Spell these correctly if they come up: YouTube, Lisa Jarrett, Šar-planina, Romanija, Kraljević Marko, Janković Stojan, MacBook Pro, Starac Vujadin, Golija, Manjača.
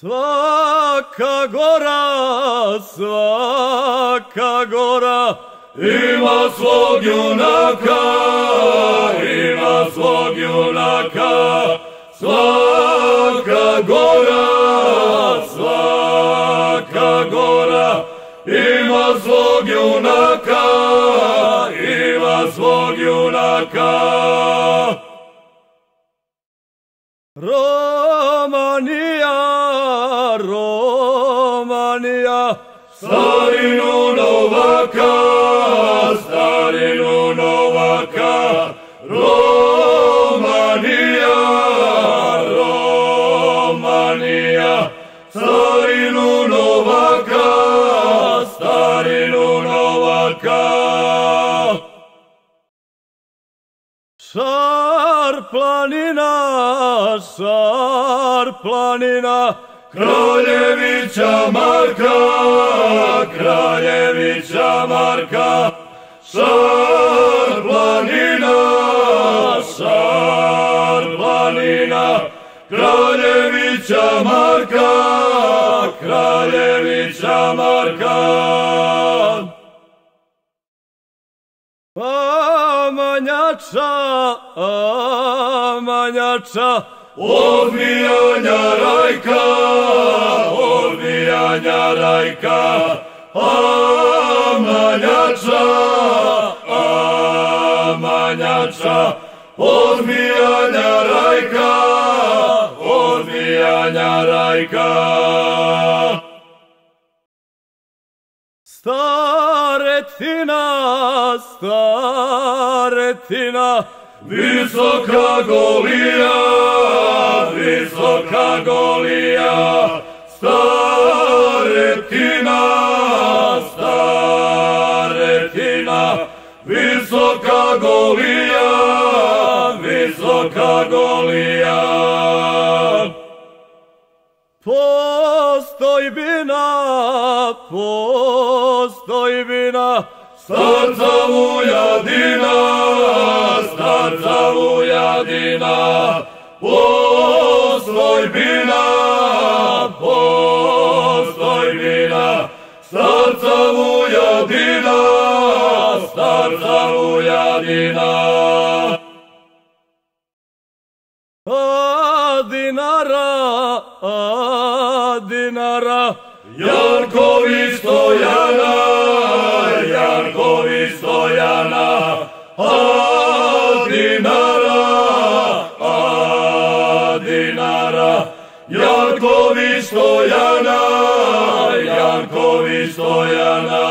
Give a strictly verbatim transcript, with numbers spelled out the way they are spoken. Svaka gora, svaka gora ima svog junaka, ima svog junaka. Svaka gora, svaka gora ima svog junaka, ima svog junaka. Romanija, Romanija, starinu novaka, starinu novaka. Romanija, Romanija, starinu novaka, starinu novaka. Šar-planina, Šar-planina, Kraljevića Marka, Kraljevića Marka. Šar-planina, Šar-planina, Kraljevića Marka, Kraljevića Marka. Manjača, a Manjača, odbijanja rajka, odbijanja rajka. A Manjača, a Manjača, odbijanja rajka, odbijanja rajka. Staretina, Staretina, visoka Golija, visoka Golija. Staretina, Staretina, visoka Golija, visoka Golija. Postojbina, postojbina, Starca Vujadina, Starca Vujadina. Postojbina, postojbina, Starca Vujadina, Starca Vujadina. A dinara, a dinara, Janković Stojana, Janković Stojana. A dinara, a dinara, Janković Stojana, Janković Stojana.